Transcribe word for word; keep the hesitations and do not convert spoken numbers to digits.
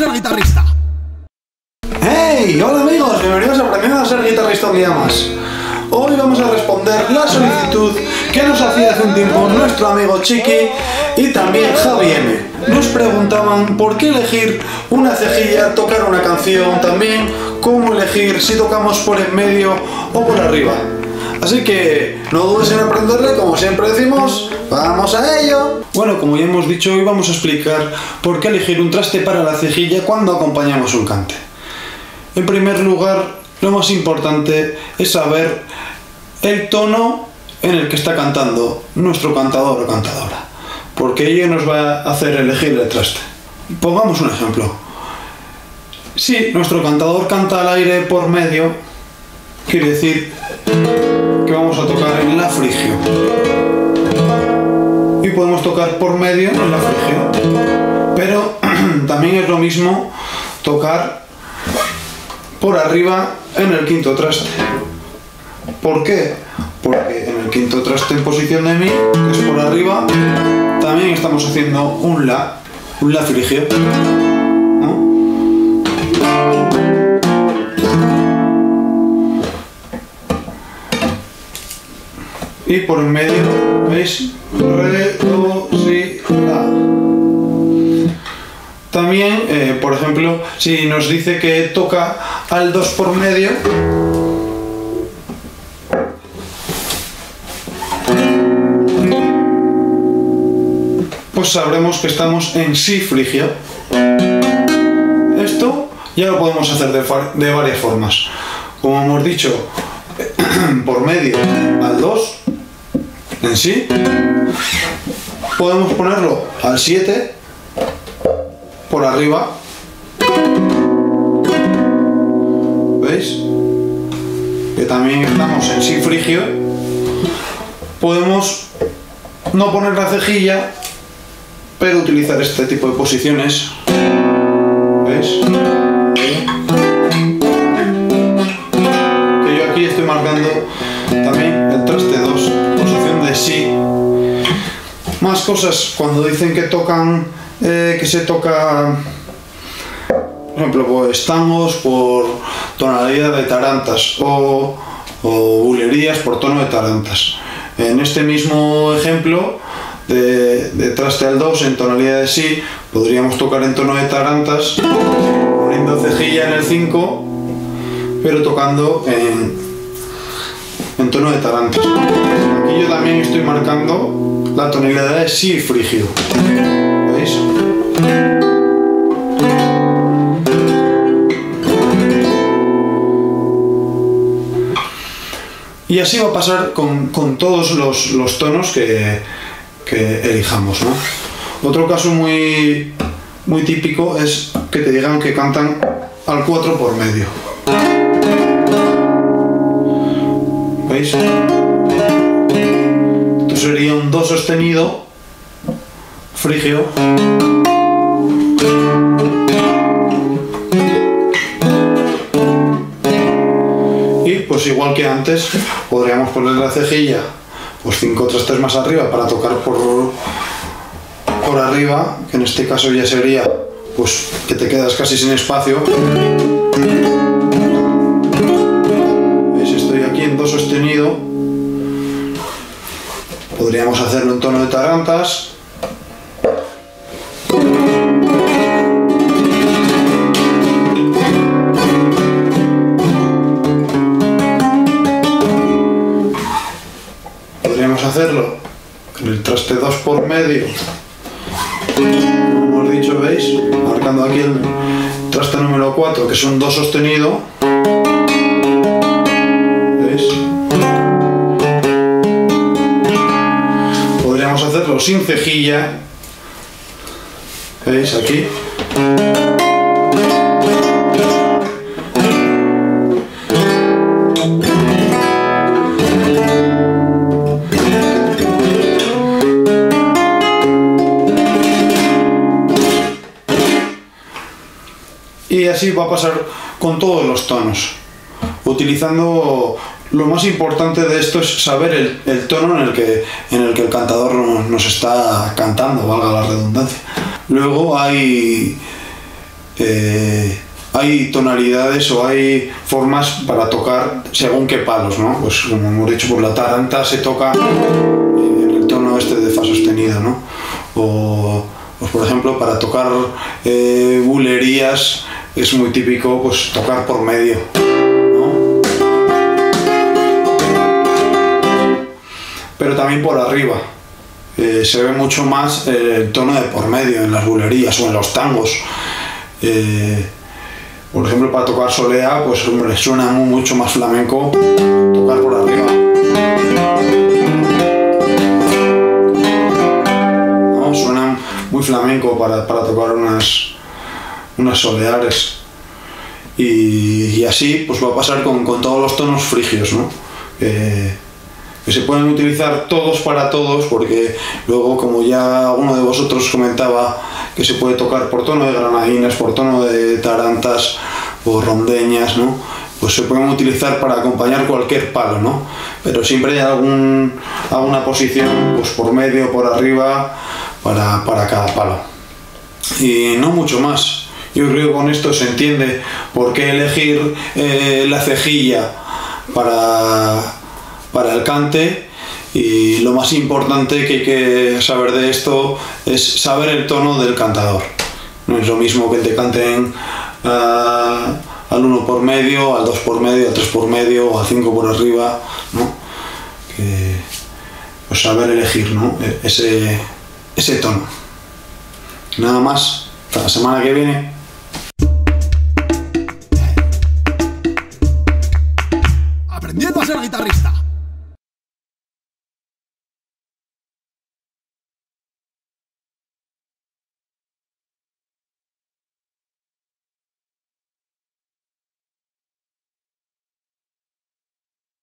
ser guitarrista. ¡Hey! Hola amigos, bienvenidos a Aprendiendo a Ser Guitarrista un día más. Hoy vamos a responder la solicitud que nos hacía hace un tiempo nuestro amigo Chiqui y también Javi M. Nos preguntaban por qué elegir una cejilla, tocar una canción, también cómo elegir si tocamos por en medio o por arriba. Así que no dudes en aprenderle, como siempre decimos, ¡vamos a ello! Bueno, como ya hemos dicho, hoy vamos a explicar por qué elegir un traste para la cejilla cuando acompañamos un cante. En primer lugar, lo más importante es saber el tono en el que está cantando nuestro cantador o cantadora, porque ello nos va a hacer elegir el traste. Pongamos un ejemplo. Si nuestro cantador canta al aire por medio, quiere decir que vamos a tocar en la frigio, y podemos tocar por medio en la frigio, pero también es lo mismo tocar por arriba en el quinto traste. ¿Por qué? Porque en el quinto traste en posición de mi, que es por arriba, también estamos haciendo un la, un la frigio, ¿no? Y por en medio, ¿veis? Re, do, si, la. También, eh, por ejemplo, si nos dice que toca al dos por medio, pues sabremos que estamos en si frigio. Esto ya lo podemos hacer de, de varias formas. Como hemos dicho, por medio al dos, en sí, podemos ponerlo al siete, por arriba, ¿veis? Que también estamos en si frigio. Podemos no poner la cejilla, pero utilizar este tipo de posiciones, ¿veis? Que yo aquí estoy marcando también el traste dos, posición de si. Más cosas, cuando dicen que tocan, eh, que se toca, por ejemplo, pues, tangos por tonalidad de tarantas o, o bulerías por tono de tarantas. En este mismo ejemplo de, de traste al dos en tonalidad de si, podríamos tocar en tono de tarantas, poniendo cejilla en el cinco, pero tocando en... en tono de tarantas. Aquí yo también estoy marcando la tonalidad de si frigio, ¿veis? Y así va a pasar con, con todos los, los tonos que, que elijamos, ¿no? Otro caso muy, muy típico es que te digan que cantan al cuatro por medio. ¿Veis? Esto sería un do sostenido frigio, y pues igual que antes podríamos poner la cejilla pues cinco trastes más arriba para tocar por, por arriba, que en este caso ya sería pues que te quedas casi sin espacio. Sostenido, podríamos hacerlo en tono de tarantas, podríamos hacerlo en el traste dos por medio, como hemos dicho, veis, marcando aquí el traste número cuatro, que es un do sostenido. Podríamos hacerlo sin cejilla, ¿veis? Aquí. Y así va a pasar con todos los tonos, utilizando... Lo más importante de esto es saber el, el tono en el que, en el que el cantador nos, nos está cantando, valga la redundancia. Luego hay eh, hay tonalidades o hay formas para tocar según qué palos, ¿no? Pues como hemos dicho, por la taranta se toca en el tono este de fa sostenido, ¿no? O pues, por ejemplo, para tocar eh, bulerías es muy típico pues tocar por medio, ¿no? Pero también por arriba. Eh, se ve mucho más eh, el tono de por medio en las bulerías o en los tangos. Eh, por ejemplo, para tocar solea, pues hombre, suena muy, mucho más flamenco tocar por arriba, ¿no? Suena muy flamenco para, para tocar unas, unas soleares. Y, y así pues va a pasar con, con todos los tonos frigios, ¿no? Eh, que se pueden utilizar todos para todos, porque luego, como ya uno de vosotros comentaba, que se puede tocar por tono de granadinas, por tono de tarantas o rondeñas, ¿no? Pues se pueden utilizar para acompañar cualquier palo, ¿no? Pero siempre hay algún, alguna posición pues por medio, por arriba, para, para cada palo. Y no mucho más. Yo creo que con esto se entiende por qué elegir eh, la cejilla para... para el cante, y lo más importante que hay que saber de esto es saber el tono del cantador. No es lo mismo que te canten uh, al uno por medio, al dos por medio, al tres por medio o al cinco por arriba, ¿no? Que, pues saber elegir, ¿no? ese, ese tono. Nada más, hasta la semana que viene. Aprendiendo a ser guitarrista.